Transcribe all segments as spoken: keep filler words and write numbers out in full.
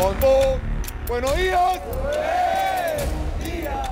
Monto. Buenos días. Buenos días.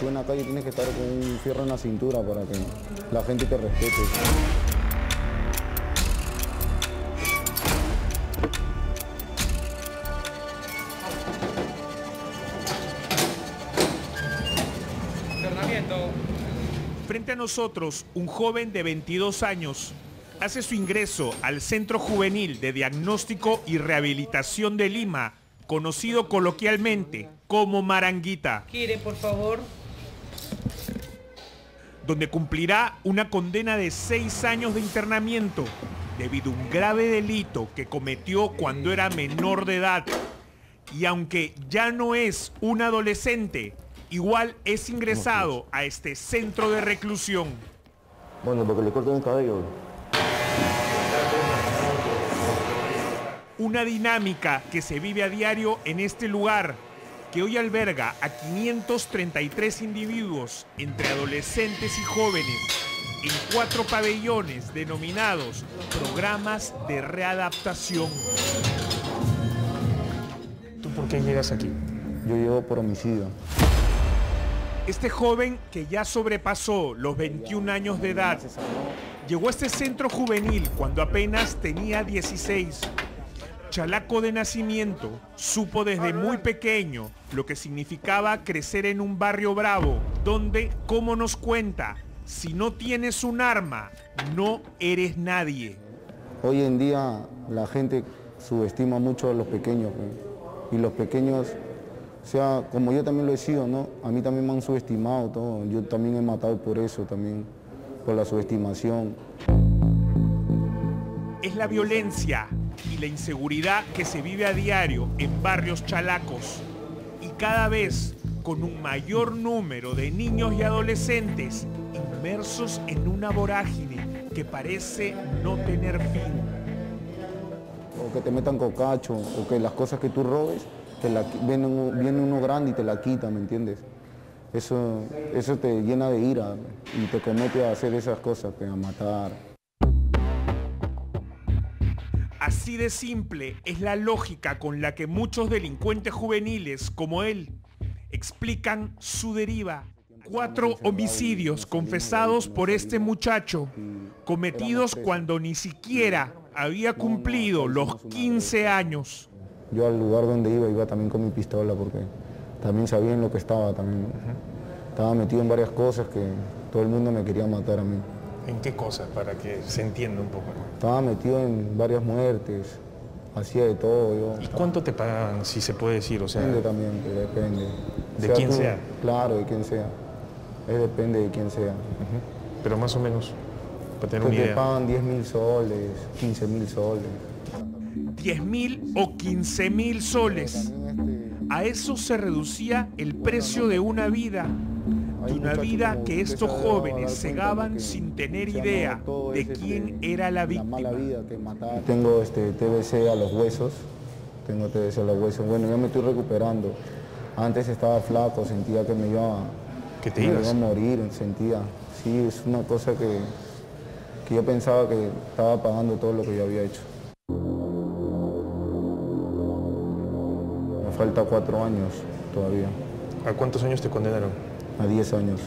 Tú en la calle tienes que estar con un fierro en la cintura para que la gente te respete. Frente a nosotros, un joven de veintidós años hace su ingreso al Centro Juvenil de Diagnóstico y Rehabilitación de Lima, conocido coloquialmente como Maranguita. Gire, por favor. Donde cumplirá una condena de seis años de internamiento debido a un grave delito que cometió cuando era menor de edad. Y aunque ya no es un adolescente, igual es ingresado a este centro de reclusión. Bueno, porque le cortan el cabello. Una dinámica que se vive a diario en este lugar, que hoy alberga a quinientos treinta y tres individuos entre adolescentes y jóvenes en cuatro pabellones denominados programas de readaptación. ¿Tú por qué llegas aquí? Yo llego por homicidio. Este joven, que ya sobrepasó los veintiún años de edad, llegó a este centro juvenil cuando apenas tenía dieciséis. Chalaco de nacimiento, supo desde muy pequeño lo que significaba crecer en un barrio bravo, donde, como nos cuenta, si no tienes un arma, no eres nadie. Hoy en día la gente subestima mucho a los pequeños, ¿eh? Y los pequeños... O sea, como yo también lo he sido, ¿no? A mí también me han subestimado todo. Yo también he matado por eso, también, por la subestimación. Es la violencia y la inseguridad que se vive a diario en barrios chalacos. Y cada vez con un mayor número de niños y adolescentes inmersos en una vorágine que parece no tener fin. O que te metan cocacho, o que las cosas que tú robes, Te la, viene, viene uno grande y te la quita, ¿me entiendes? Eso, eso te llena de ira y te comete a hacer esas cosas, a matar. Así de simple es la lógica con la que muchos delincuentes juveniles como él explican su deriva. Cuatro homicidios confesados por este muchacho, cometidos cuando ni siquiera había cumplido los quince años. Yo al lugar donde iba, iba también con mi pistola porque también sabía en lo que estaba también. Estaba metido en varias cosas que todo el mundo me quería matar a mí. ¿En qué cosas? Para que se entienda un poco, ¿no? Estaba metido en varias muertes, hacía de todo. Yo, ¿Y estaba... cuánto te pagaban, si se puede decir? O sea, depende también, depende. ¿De sea quién tú, sea? Claro, de quién sea. Es depende de quién sea. Uh-huh. Pero más o menos, para tener Entonces una idea. Te pagan diez mil soles, quince mil soles. diez mil o quince mil soles. A eso se reducía el precio de una vida, de una vida que estos jóvenes cegaban sin tener idea de quién era la víctima. Tengo este T B C a los huesos, tengo T B C a los huesos. Bueno, ya me estoy recuperando. Antes estaba flaco, sentía que me iba, ¿Qué te me ibas? iba a morir, sentía. Sí, es una cosa que, que yo pensaba que estaba pagando todo lo que yo había hecho. Falta cuatro años todavía. ¿A cuántos años te condenaron? A diez años.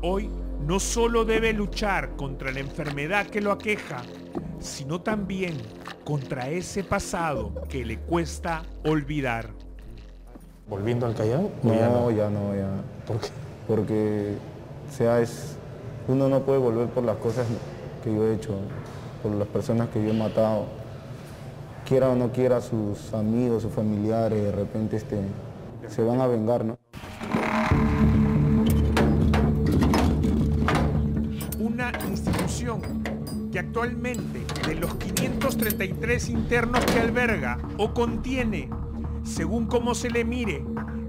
Hoy no solo debe luchar contra la enfermedad que lo aqueja, sino también contra ese pasado que le cuesta olvidar. ¿Volviendo al Callao? No, ya no, ya no. Ya. ¿Por qué? Porque, o sea, es, uno no puede volver por las cosas que yo he hecho, por las personas que yo he matado. Quiera o no quiera, sus amigos, sus familiares, de repente este, se van a vengar, ¿no? Una institución que actualmente, de los quinientos treinta y tres internos que alberga o contiene, según cómo se le mire,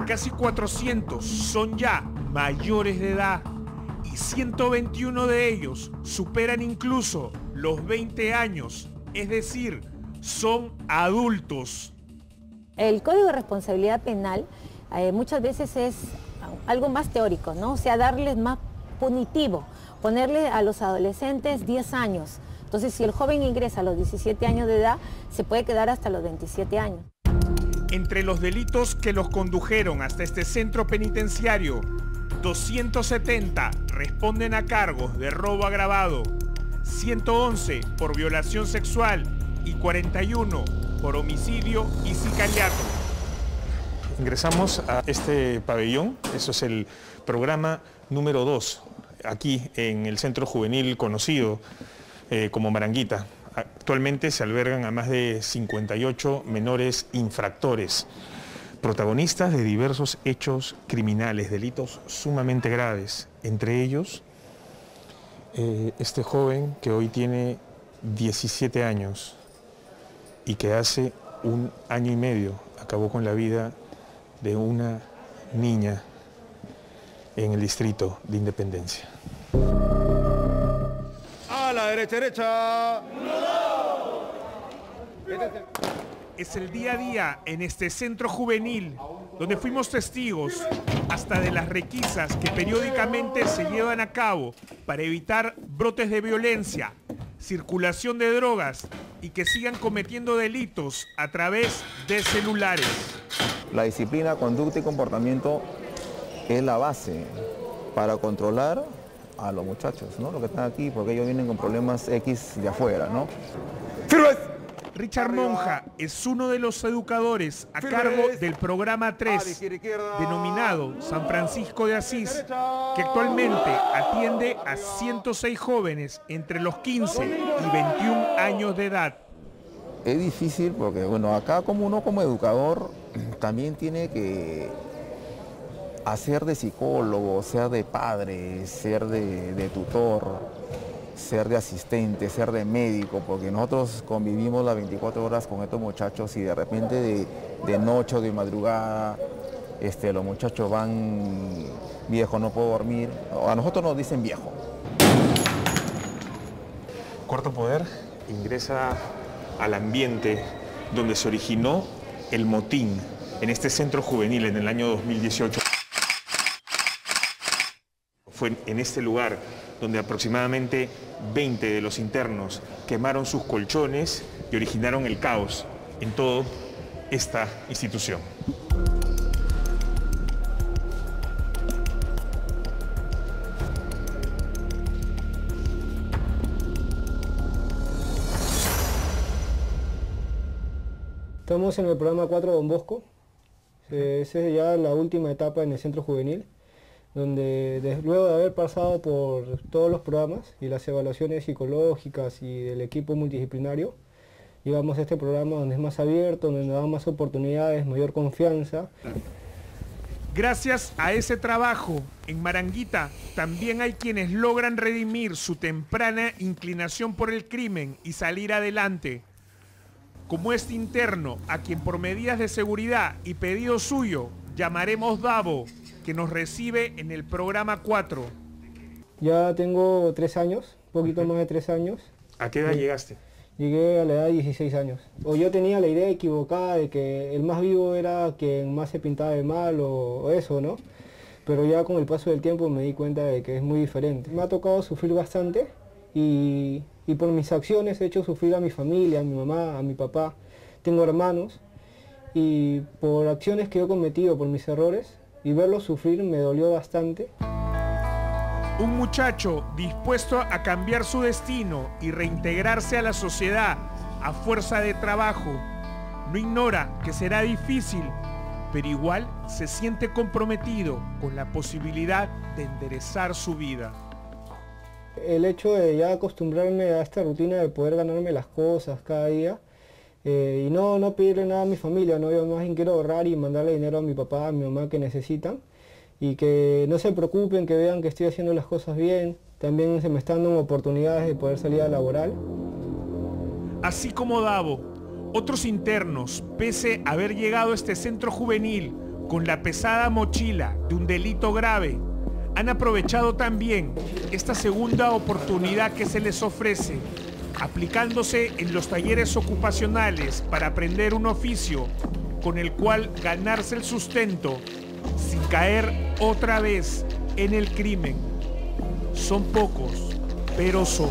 casi cuatrocientos son ya mayores de edad y ciento veintiuno de ellos superan incluso los veinte años, es decir, son adultos. El Código de Responsabilidad Penal eh, muchas veces es algo más teórico, ¿no? O sea, darles más punitivo ponerle a los adolescentes diez años. Entonces, si el joven ingresa a los diecisiete años de edad, se puede quedar hasta los veintisiete años. Entre los delitos que los condujeron hasta este centro penitenciario, doscientos setenta responden a cargos de robo agravado, ciento once por violación sexual y cuarenta y uno por homicidio y sicariato. Ingresamos a este pabellón, eso es el programa número dos, aquí en el centro juvenil conocido eh, como Maranguita. Actualmente se albergan a más de cincuenta y ocho menores infractores, protagonistas de diversos hechos criminales, delitos sumamente graves. Entre ellos, eh, este joven que hoy tiene diecisiete años y que hace un año y medio acabó con la vida de una niña en el distrito de Independencia. La derecha, derecha. Es el día a día en este centro juvenil donde fuimos testigos hasta de las requisas que periódicamente se llevan a cabo para evitar brotes de violencia, circulación de drogas y que sigan cometiendo delitos a través de celulares. La disciplina, conducta y comportamiento es la base para controlar a los muchachos, ¿no? Los que están aquí, porque ellos vienen con problemas X de afuera, ¿no? ¡Firmes! Richard Monja es uno de los educadores a ¡Firmes! Cargo del programa tres, denominado San Francisco de Asís, que actualmente atiende a ciento seis jóvenes entre los quince y veintiún años de edad. Es difícil porque, bueno, acá como uno como educador también tiene que hacer de psicólogo, ser de padre, ser de, de tutor, ser de asistente, ser de médico, porque nosotros convivimos las veinticuatro horas con estos muchachos y de repente de, de noche o de madrugada este, los muchachos van, viejo, no puedo dormir. A nosotros nos dicen viejo. Cuarto Poder ingresa al ambiente donde se originó el motín en este centro juvenil en el año dos mil dieciocho. Fue en este lugar donde aproximadamente veinte de los internos quemaron sus colchones y originaron el caos en toda esta institución. Estamos en el programa cuatro Don Bosco. Esa es ya la última etapa en el centro juvenil, donde de, luego de haber pasado por todos los programas y las evaluaciones psicológicas y del equipo multidisciplinario, llegamos a este programa donde es más abierto, donde nos da más oportunidades, mayor confianza. Gracias a ese trabajo en Maranguita, también hay quienes logran redimir su temprana inclinación por el crimen y salir adelante. Como este interno, a quien por medidas de seguridad y pedido suyo, llamaremos Davo, que nos recibe en el programa cuatro. Ya tengo tres años, un poquito más de tres años. ¿A qué edad llegaste? Llegué a la edad de dieciséis años. O yo tenía la idea equivocada de que el más vivo era quien más se pintaba de mal o, o eso, ¿no? Pero ya con el paso del tiempo me di cuenta de que es muy diferente. Me ha tocado sufrir bastante y, y por mis acciones he hecho sufrir a mi familia, a mi mamá, a mi papá. Tengo hermanos y por acciones que yo he cometido, por mis errores, y verlo sufrir me dolió bastante. Un muchacho dispuesto a cambiar su destino y reintegrarse a la sociedad a fuerza de trabajo. No ignora que será difícil, pero igual se siente comprometido con la posibilidad de enderezar su vida. El hecho de ya acostumbrarme a esta rutina de poder ganarme las cosas cada día, Eh, y no, no pedirle nada a mi familia, no, yo más quiero ahorrar y mandarle dinero a mi papá, a mi mamá que necesitan, y que no se preocupen, que vean que estoy haciendo las cosas bien. También se me están dando oportunidades de poder salir a laboral. Así como Davo, otros internos, pese a haber llegado a este centro juvenil con la pesada mochila de un delito grave, han aprovechado también esta segunda oportunidad que se les ofrece, aplicándose en los talleres ocupacionales para aprender un oficio con el cual ganarse el sustento sin caer otra vez en el crimen. Son pocos, pero son.